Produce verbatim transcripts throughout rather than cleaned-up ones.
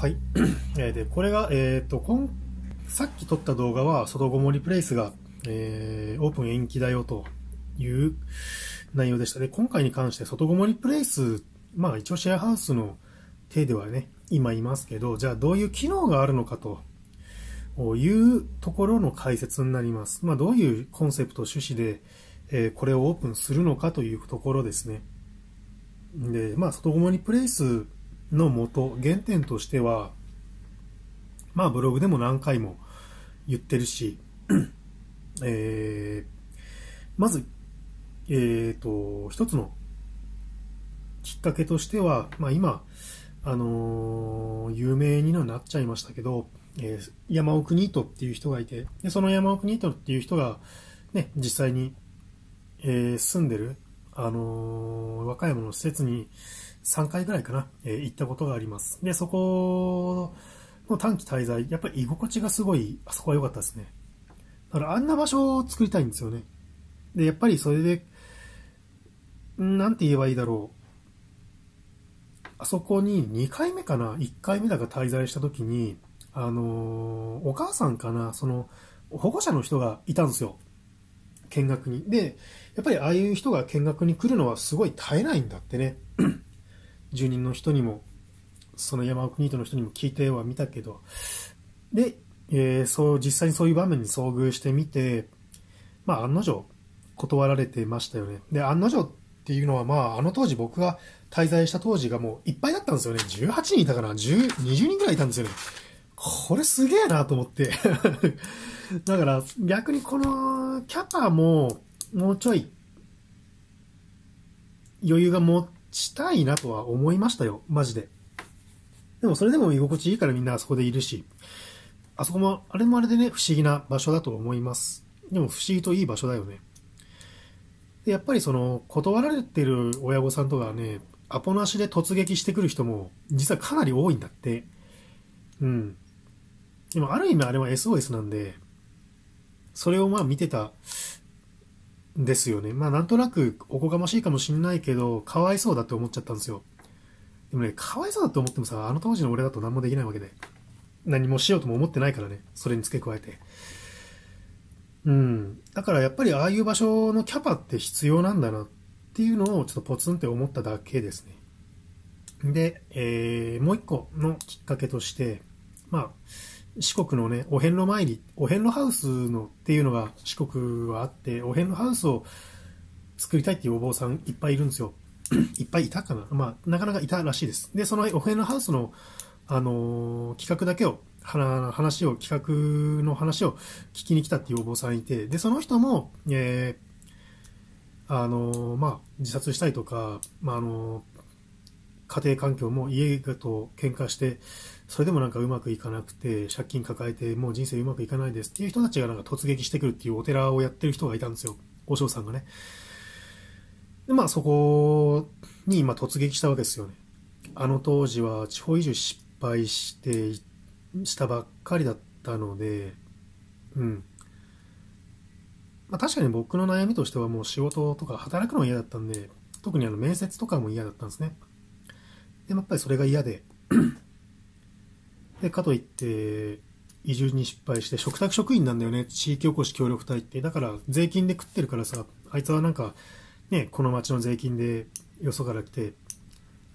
はいでこれが、えー、とこんさっき撮った動画は外籠リプレイスが、えー、オープン延期だよという内容でした。で今回に関して外籠リプレイス、まあ一応シェアハウスの手ではね今いますけど、じゃあどういう機能があるのかというところの解説になります。まあ、どういうコンセプト趣旨で、えー、これをオープンするのかというところですね。でまあ外籠リプレイスの元原点としては、まあブログでも何回も言ってるし、えー、まず、えーと、一つのきっかけとしては、まあ今、あのー、有名になっちゃいましたけど、えー、山奥ニートっていう人がいて、でその山奥ニートっていう人が、ね、実際に、えー、住んでる、あのー、和歌山の施設に、さんかいぐらいかな、えー、行ったことがあります。で、そこの短期滞在、やっぱり居心地がすごい、あそこは良かったですね。だからあんな場所を作りたいんですよね。で、やっぱりそれで、なんて言えばいいだろう。あそこににかいめかな、いっかいめだが滞在した時に、あのー、お母さんかな、その、保護者の人がいたんですよ。見学に。で、やっぱりああいう人が見学に来るのはすごい絶えないんだってね。住人の人にも、その山奥ニートの人にも聞いてはみたけど、で、えー、そう、実際にそういう場面に遭遇してみて、まあ、案の定、断られてましたよね。で、案の定っていうのは、まあ、あの当時僕が滞在した当時がもういっぱいだったんですよね。じゅうはちにんいたかな、じゅう、にじゅうにんぐらいいたんですよね。これすげえなと思って。だから、逆にこのキャパも、もうちょい、余裕がもう、したいなとは思いましたよ。マジで。でもそれでも居心地いいからみんなあそこでいるし、あそこも、あれもあれでね、不思議な場所だと思います。でも不思議といい場所だよね。でやっぱりその、断られてる親御さんとかね、アポなしで突撃してくる人も、実はかなり多いんだって。うん。でもある意味あれは エスオーエス なんで、それをまあ見てた、ですよね。まあなんとなくおこがましいかもしんないけど、かわいそうだって思っちゃったんですよ。でもね、かわいそうだって思ってもさ、あの当時の俺だと何もできないわけで。何もしようとも思ってないからね。それに付け加えて。うん。だからやっぱりああいう場所のキャパって必要なんだなっていうのをちょっとポツンって思っただけですね。で、えー、もう一個のきっかけとして、まあ、四国のね、お遍路参り、お遍路ハウスのっていうのが四国はあって、お遍路ハウスを作りたいっていうお坊さんいっぱいいるんですよ。いっぱいいたかな、まあ、なかなかいたらしいです。で、そのお遍路ハウスの、あのー、企画だけを、話を、企画の話を聞きに来たっていうお坊さんいて、で、その人も、えー、あのー、まあ、自殺したりとか、まあ、あのー、家庭環境も家と喧嘩して、それでもなんかうまくいかなくて、借金抱えて、もう人生うまくいかないですっていう人たちがなんか突撃してくるっていうお寺をやってる人がいたんですよ。和尚さんがね。で、まあそこに今突撃したわけですよね。あの当時は地方移住失敗して、したばっかりだったので、うん。まあ確かに僕の悩みとしてはもう仕事とか働くのが嫌だったんで、特にあの面接とかも嫌だったんですね。で、やっぱりそれが嫌で、で、かといって、移住に失敗して、嘱託職員なんだよね。地域おこし協力隊って。だから、税金で食ってるからさ、あいつはなんか、ね、この町の税金で、よそから来て、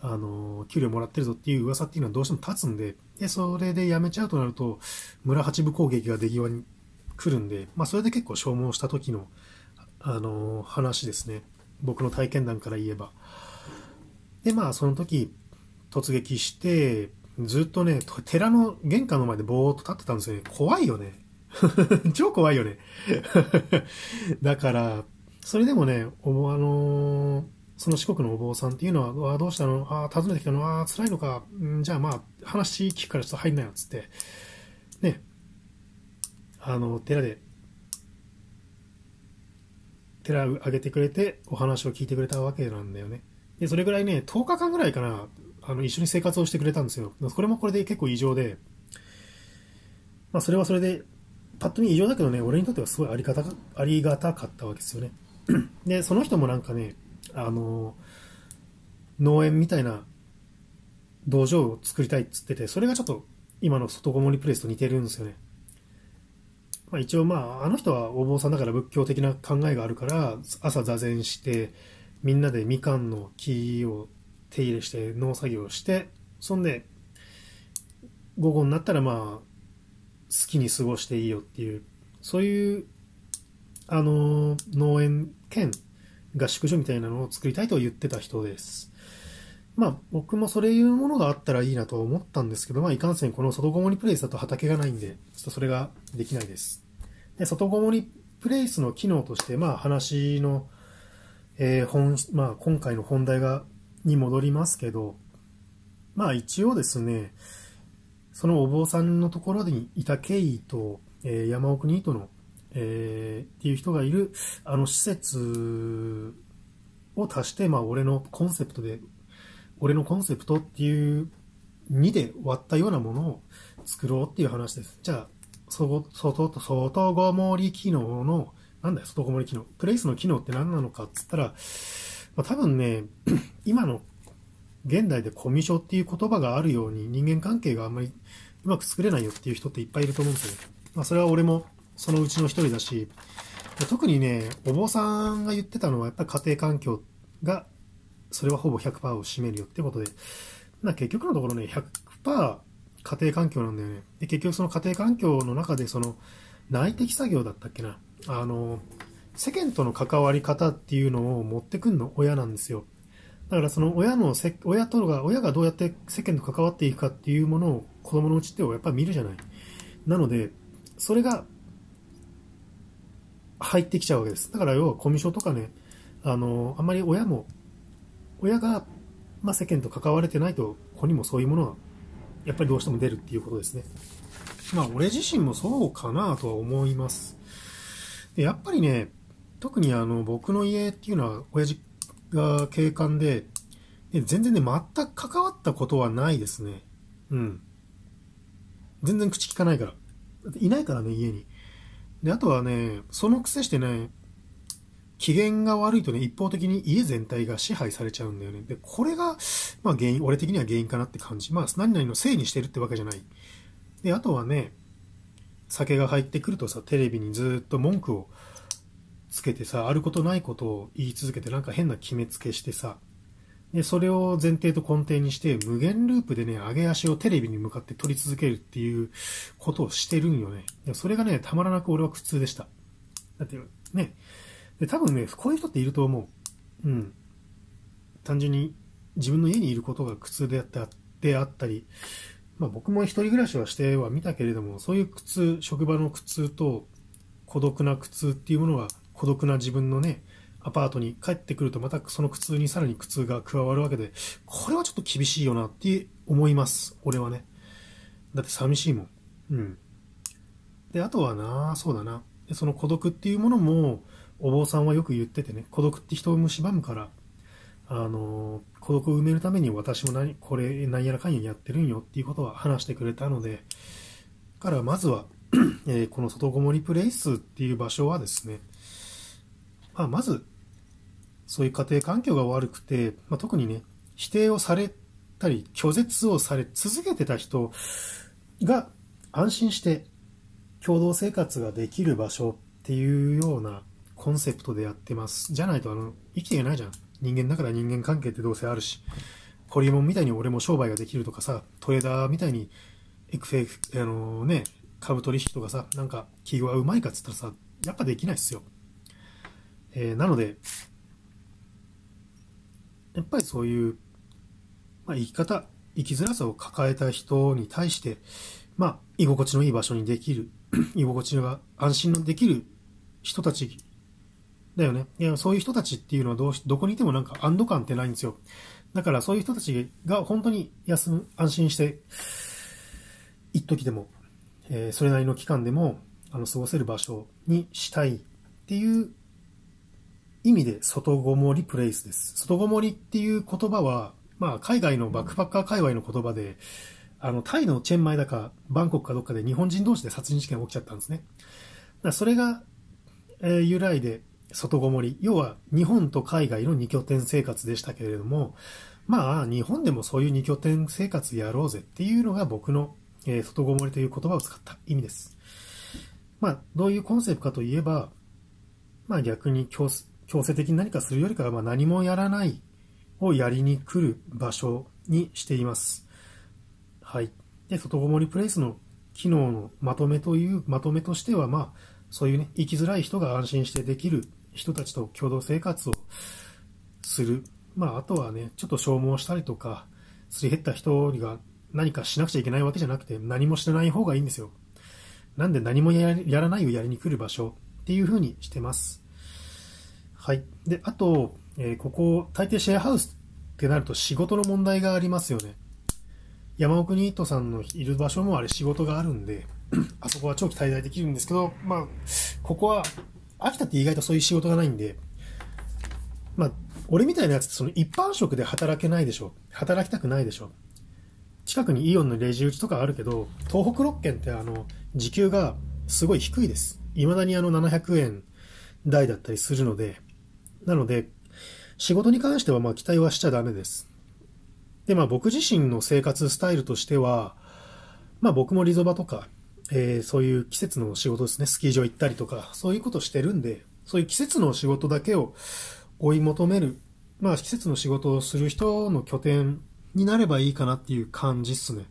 あの、給料もらってるぞっていう噂っていうのはどうしても立つんで、で、それで辞めちゃうとなると、村八部攻撃が出際に来るんで、まあ、それで結構消耗した時の、あの、話ですね。僕の体験談から言えば。で、まあ、その時、突撃して、ずっとね、寺の玄関の前でぼーっと立ってたんですよね。怖いよね。超怖いよね。だから、それでもね、おぼあのー、その四国のお坊さんっていうのは、あどうしたのあ訪ねてきたのあ辛いのかんじゃあまあ、話聞くからちょっと入んないよ、つって。ね。あの、寺で、寺をあげてくれて、お話を聞いてくれたわけなんだよね。で、それぐらいね、とおかかんぐらいかな、あの一緒に生活をしてくれたんですよ。これもこれで結構異常で、まあそれはそれで、パッと見異常だけどね、俺にとってはすごいありがたか、ありがたかったわけですよね。で、その人もなんかね、あの、農園みたいな道場を作りたいっつってて、それがちょっと今の外ごもりプレイスと似てるんですよね。まあ、一応まああの人はお坊さんだから仏教的な考えがあるから、朝座禅してみんなでみかんの木を手入れして農作業して、そんで午後になったらまあ好きに過ごしていいよっていう、そういうあの農園兼合宿所みたいなのを作りたいと言ってた人です。まあ僕もそれいうものがあったらいいなと思ったんですけど、まあいかんせんこの外ごもりプレイスだと畑がないんで、ちょっとそれができないです。で、外ごもりプレイスの機能として、まあ話の、えー、本、まあ今回の本題が、に戻りますけど、まあ一応ですね、そのお坊さんのところにいたケイと、えー、山奥にいとの、えー、っていう人がいるあの施設を足して、まあ俺のコンセプトで、俺のコンセプトっていうにで割ったようなものを作ろうっていう話です。じゃあ、外、外、外ごもり機能の、なんだよ、外ごもり機能。プレイスの機能って何なのかっつったら、まあ、多分ね、今の現代でコミュ障っていう言葉があるように、人間関係があんまりうまく作れないよっていう人っていっぱいいると思うんですよ。まあそれは俺もそのうちの一人だし、特にね、お坊さんが言ってたのはやっぱり家庭環境が、それはほぼ ひゃくパーセント を占めるよってことで、まあ、結局のところね、ひゃくパーセント 家庭環境なんだよね。で、結局その家庭環境の中で、その内的作業だったっけな、あの、世間との関わり方っていうのを持ってくんの親なんですよ。だからその親のせ、親とが、親がどうやって世間と関わっていくかっていうものを子供のうちってやっぱり見るじゃない。なので、それが入ってきちゃうわけです。だから要はコミュ障とかね、あの、あんまり親も、親が、まあ、世間と関われてないと子にもそういうものはやっぱりどうしても出るっていうことですね。まあ俺自身もそうかなとは思います。でやっぱりね、特にあの僕の家っていうのは親父が警官で、で全然ね、全く関わったことはないですね。うん。全然口利かないから。だっていないからね、家に。で、あとはね、その癖してね、機嫌が悪いとね、一方的に家全体が支配されちゃうんだよね。で、これが、まあ原因、俺的には原因かなって感じ。まあ何々のせいにしてるってわけじゃない。で、あとはね、酒が入ってくるとさ、テレビにずっと文句をつけてさ、あることないことを言い続けて、なんか変な決めつけしてさ、で、それを前提と根底にして、無限ループでね、上げ足をテレビに向かって取り続けるっていうことをしてるんよね。で、それがね、たまらなく俺は苦痛でした。だってね、で多分ね、こういう人っていると思う。うん。単純に自分の家にいることが苦痛であったであったり、まあ僕も一人暮らしはしては見たけれども、そういう苦痛、職場の苦痛と孤独な苦痛っていうものが、孤独な自分のね、アパートに帰ってくるとまたその苦痛にさらに苦痛が加わるわけで、これはちょっと厳しいよなって思います。俺はね。だって寂しいもん。うん。で、あとはな、そうだな。でその孤独っていうものも、お坊さんはよく言っててね、孤独って人を蝕むから、あのー、孤独を埋めるために私も何、これ、何やらかんややってるんよっていうことは話してくれたので、だからまずは、えー、この外ごもりプレイスっていう場所はですね、まあ、まず、そういう家庭環境が悪くて、まあ、特にね、否定をされたり、拒絶をされ続けてた人が安心して共同生活ができる場所っていうような、コンセプトでやってます。じゃないと、あの、生きていないじゃん。人間だから人間関係ってどうせあるし、ホリエモンみたいに俺も商売ができるとかさ、トレーダーみたいに、エクフェク、あのー、ね、株取引とかさ、なんか、企業はうまいかっつったらさ、やっぱできないっすよ。えー、なので、やっぱりそういう、まあ、生き方、生きづらさを抱えた人に対して、まあ、居心地のいい場所にできる、居心地が安心のできる人たち、だよね。いや、そういう人たちっていうのはどうし、どこにいてもなんか安堵感ってないんですよ。だからそういう人たちが本当に休む、安心して、一時でも、えー、それなりの期間でも、あの、過ごせる場所にしたいっていう意味で、外ごもりプレイスです。外ごもりっていう言葉は、まあ、海外のバックパッカー界隈の言葉で、あの、タイのチェンマイだか、バンコクかどっかで日本人同士で殺人事件が起きちゃったんですね。だからそれが、えー、由来で、外ごもり。要は、日本と海外の二拠点生活でしたけれども、まあ、日本でもそういう二拠点生活やろうぜっていうのが僕の、えー、外ごもりという言葉を使った意味です。まあ、どういうコンセプトかといえば、まあ逆に強制的に何かするよりかは、まあ何もやらないをやりに来る場所にしています。はい。で、外ごもりプレイスの機能のまとめという、まとめとしては、まあ、そういうね、生きづらい人が安心してできる人たちと共同生活をする。まあ、あとはね、ちょっと消耗したりとか、すり減った人が何かしなくちゃいけないわけじゃなくて、何もしてない方がいいんですよ。なんで何もやらないをやりに来る場所っていう風にしてます。はい。で、あと、えー、ここ、大抵シェアハウスってなると仕事の問題がありますよね。山奥ニートさんのいる場所もあれ仕事があるんで、あそこは長期滞在できるんですけど、まあ、ここは、秋田って意外とそういう仕事がないんで、まあ、俺みたいなやつってその一般職で働けないでしょ。働きたくないでしょ。近くにイオンのレジ打ちとかあるけど、東北ろっけんってあの、時給がすごい低いです。未だにあのななひゃくえんだいだったりするので、なので、仕事に関してはまあ期待はしちゃダメです。で、まあ僕自身の生活スタイルとしては、まあ僕もリゾバとか、えー、そういう季節の仕事ですね、スキー場行ったりとか、そういうことしてるんで、そういう季節の仕事だけを追い求める、まあ季節の仕事をする人の拠点になればいいかなっていう感じっすね。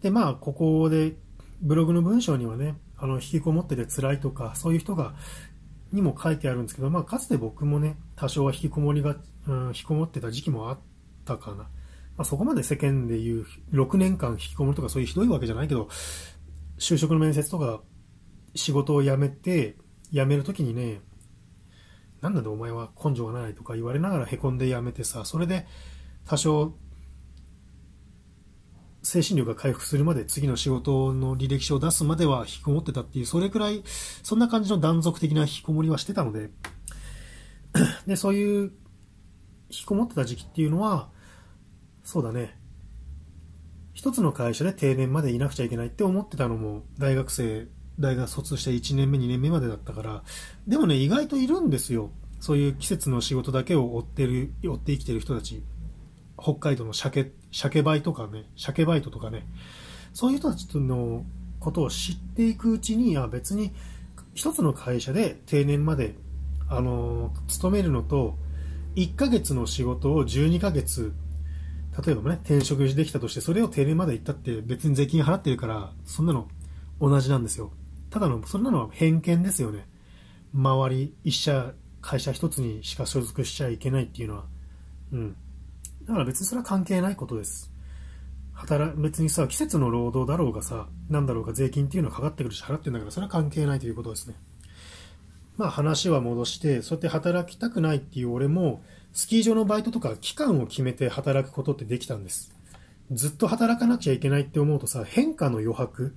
で、まあここでブログの文章にはね、あの、引きこもってて辛いとか、そういう人が、にも書いてあるんですけど、まあかつて僕もね、多少は引きこもりが、うん、引きこもってた時期もあったかな。まあそこまで世間で言うろくねんかん引きこもるとかそういうひどいわけじゃないけど、就職の面接とか仕事を辞めて、辞めるときにね、なんだでお前は根性がないとか言われながら凹んで辞めてさ、それで多少精神力が回復するまで次の仕事の履歴書を出すまでは引きこもってたっていう、それくらい、そんな感じの断続的な引きこもりはしてたので、で、そういう引きこもってた時期っていうのは、そうだね、一つの会社で定年までいなくちゃいけないって思ってたのも、大学生、大学卒していちねんめ、にねんめまでだったから、でもね、意外といるんですよ。そういう季節の仕事だけを追ってる、追って生きてる人たち。北海道の鮭、鮭バイトとかね、鮭バイトとかね、そういう人たちのことを知っていくうちに、あ、別に一つの会社で定年まで、あの、勤めるのと、いっかげつの仕事をじゅうにかげつ、例えばね、転職できたとして、それを定年まで行ったって別に税金払ってるから、そんなの同じなんですよ。ただの、そんなのは偏見ですよね。周り、一社、会社一つにしか所属しちゃいけないっていうのは。うん。だから別にそれは関係ないことです。働、別にさ、季節の労働だろうがさ、なんだろうが税金っていうのはかかってくるし払ってるんだから、それは関係ないということですね。まあ話は戻して、そうやって働きたくないっていう俺も、スキー場のバイトとか期間を決めて働くことってできたんです。ずっと働かなくちゃいけないって思うとさ、変化の余白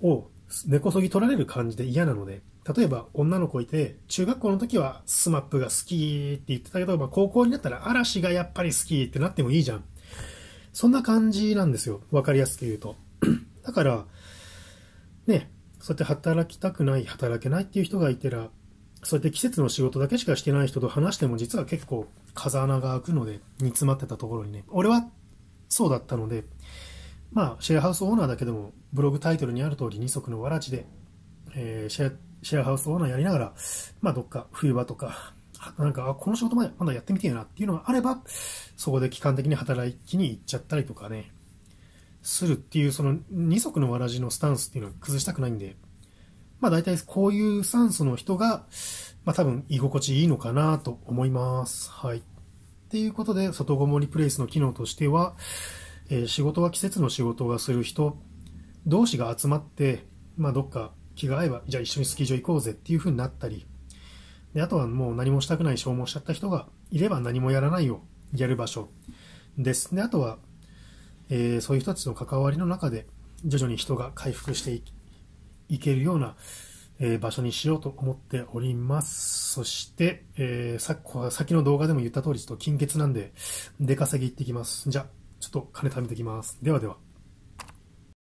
を根こそぎ取られる感じで嫌なので、例えば女の子いて、中学校の時はスマップが好きって言ってたけど、まあ、高校になったら嵐がやっぱり好きってなってもいいじゃん。そんな感じなんですよ。わかりやすく言うと。だから、ね、そうやって働きたくない、働けないっていう人がいてら、そうやって季節の仕事だけしかしてない人と話しても実は結構風穴が開くので、煮詰まってたところにね。俺はそうだったので、まあ、シェアハウスオーナーだけでも、ブログタイトルにある通り二足のわらじで、えー、シェア、シェアハウスオーナーやりながら、まあどっか冬場とか、なんか、あ、この仕事までまだやってみてえなっていうのがあれば、そこで期間的に働きに行っちゃったりとかね、するっていう、その二足のわらじのスタンスっていうのは崩したくないんで、まあ大体こういうスタンスの人が、まあ多分居心地いいのかなと思います。はい。っていうことで、外ごもりプレイスの機能としては、えー、仕事は季節の仕事がする人同士が集まって、まあどっか、気が合えば、じゃあ一緒にスキー場行こうぜっていう風になったり、で、あとはもう何もしたくない消耗しちゃった人がいれば何もやらないをやる場所です。で、あとは、えー、そういう人たちの関わりの中で徐々に人が回復してい、いけるような、えー、場所にしようと思っております。そして、えー、さっき、先の動画でも言った通り、ちょっと金欠なんで出稼ぎ行ってきます。じゃあ、ちょっと金貯めてきます。ではでは。